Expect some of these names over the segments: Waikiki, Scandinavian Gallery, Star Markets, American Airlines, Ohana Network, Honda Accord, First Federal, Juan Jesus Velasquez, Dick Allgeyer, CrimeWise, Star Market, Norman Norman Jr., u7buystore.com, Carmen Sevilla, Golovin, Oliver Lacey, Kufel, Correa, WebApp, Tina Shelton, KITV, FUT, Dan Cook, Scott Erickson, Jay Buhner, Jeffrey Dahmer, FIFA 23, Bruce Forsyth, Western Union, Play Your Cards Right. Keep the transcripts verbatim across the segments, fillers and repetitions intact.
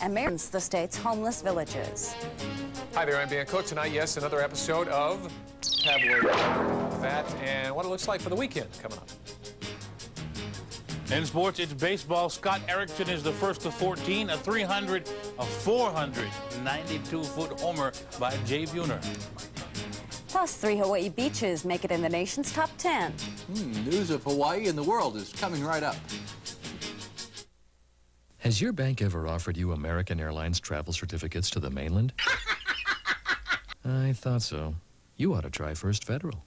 and mans the state's homeless villages. Hi there, I'm Dan Cook. Tonight, yes, another episode of Tabloid. That and what it looks like for the weekend coming up. In sports, it's baseball. Scott Erickson is the first of fourteen, a three hundred, a four hundred ninety-two foot homer by Jay Buhner. Plus, three Hawaii beaches make it in the nation's top ten. Mm, news of Hawaii and the world is coming right up. Has your bank ever offered you American Airlines travel certificates to the mainland? I thought so. You ought to try First Federal.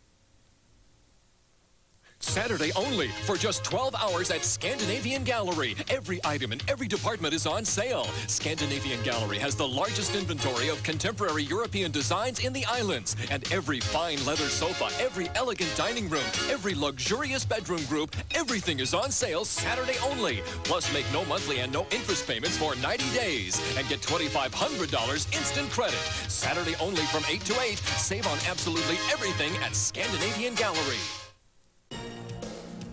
Saturday only for just twelve hours at Scandinavian Gallery. Every item in every department is on sale. Scandinavian Gallery has the largest inventory of contemporary European designs in the islands. And every fine leather sofa, every elegant dining room, every luxurious bedroom group, everything is on sale Saturday only. Plus, make no monthly and no interest payments for ninety days and get two thousand five hundred dollars instant credit. Saturday only from eight to eight. Save on absolutely everything at Scandinavian Gallery.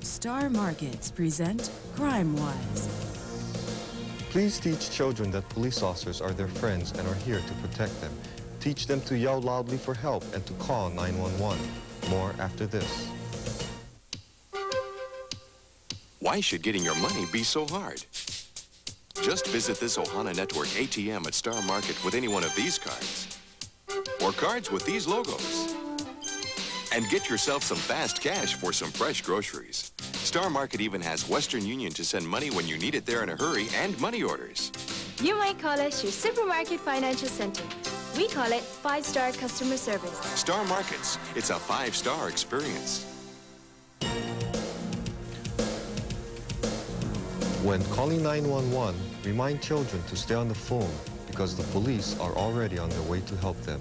Star Markets present CrimeWise. Please teach children that police officers are their friends and are here to protect them. Teach them to yell loudly for help and to call nine one one. More after this. Why should getting your money be so hard? Just visit this Ohana Network A T M at Star Market with any one of these cards. Or cards with these logos. And get yourself some fast cash for some fresh groceries. Star Market even has Western Union to send money when you need it there in a hurry and money orders. You might call us your supermarket financial center. We call it five-star customer service. Star Markets, it's a five-star experience. When calling nine one one, remind children to stay on the phone because the police are already on their way to help them.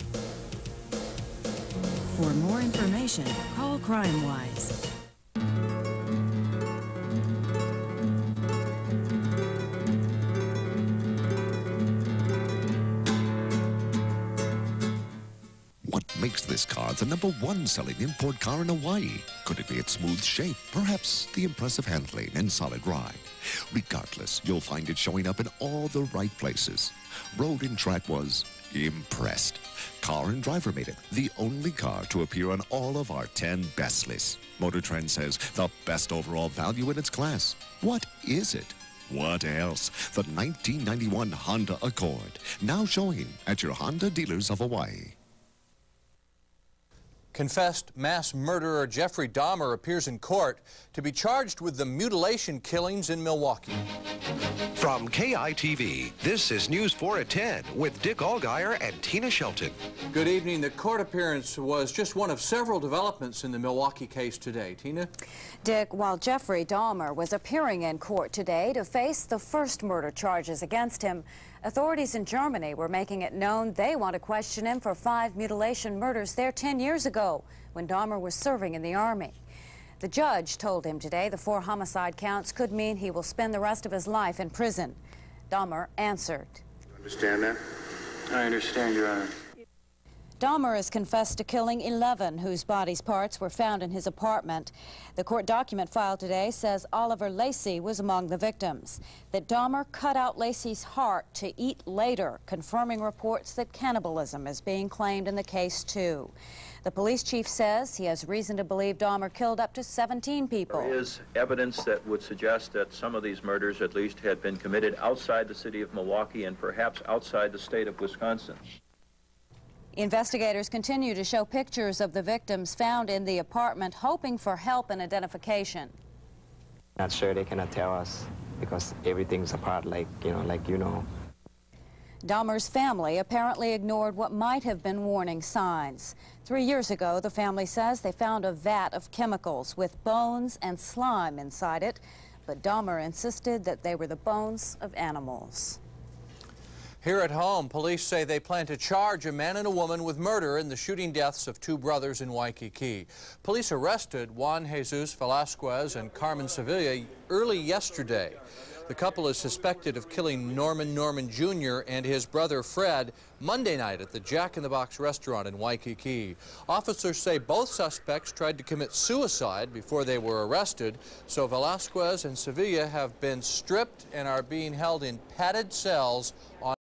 For more information, call CrimeWise. What makes this car the number one selling import car in Hawaii? Could it be its smooth shape? Perhaps the impressive handling and solid ride? Regardless, you'll find it showing up in all the right places. Road and Track was impressed. Car and Driver made it the only car to appear on all of our ten best lists. Motor Trend says the best overall value in its class. What is it? What else? The nineteen ninety-one Honda Accord, now showing at your Honda dealers of Hawaii. Confessed mass murderer Jeffrey Dahmer appears in court to be charged with the mutilation killings in Milwaukee. From K I T V, this is News four at ten with Dick Allgeyer and Tina Shelton. Good evening. The court appearance was just one of several developments in the Milwaukee case today. Tina? Dick, while Jeffrey Dahmer was appearing in court today to face the first murder charges against him, authorities in Germany were making it known they want to question him for five mutilation murders there ten years ago when Dahmer was serving in the Army. The judge told him today the four homicide counts could mean he will spend the rest of his life in prison. Dahmer answered. You understand that? I understand, Your Honor. Dahmer has confessed to killing eleven whose bodies parts were found in his apartment. The court document filed today says Oliver Lacey was among the victims, that Dahmer cut out Lacey's heart to eat later, confirming reports that cannibalism is being claimed in the case too. The police chief says he has reason to believe Dahmer killed up to seventeen people. There is evidence that would suggest that some of these murders at least had been committed outside the city of Milwaukee and perhaps outside the state of Wisconsin. Investigators continue to show pictures of the victims found in the apartment, hoping for help and identification. Not sure, they cannot tell us because everything's apart, like, you know, like, you know. Dahmer's family apparently ignored what might have been warning signs. Three years ago, the family says they found a vat of chemicals with bones and slime inside it, but Dahmer insisted that they were the bones of animals. Here at home, police say they plan to charge a man and a woman with murder in the shooting deaths of two brothers in Waikiki. Police arrested Juan Jesus Velasquez and Carmen Sevilla early yesterday. The couple is suspected of killing Norman Norman Junior and his brother Fred Monday night at the Jack in the Box restaurant in Waikiki. Officers say both suspects tried to commit suicide before they were arrested, so Velasquez and Sevilla have been stripped and are being held in padded cells on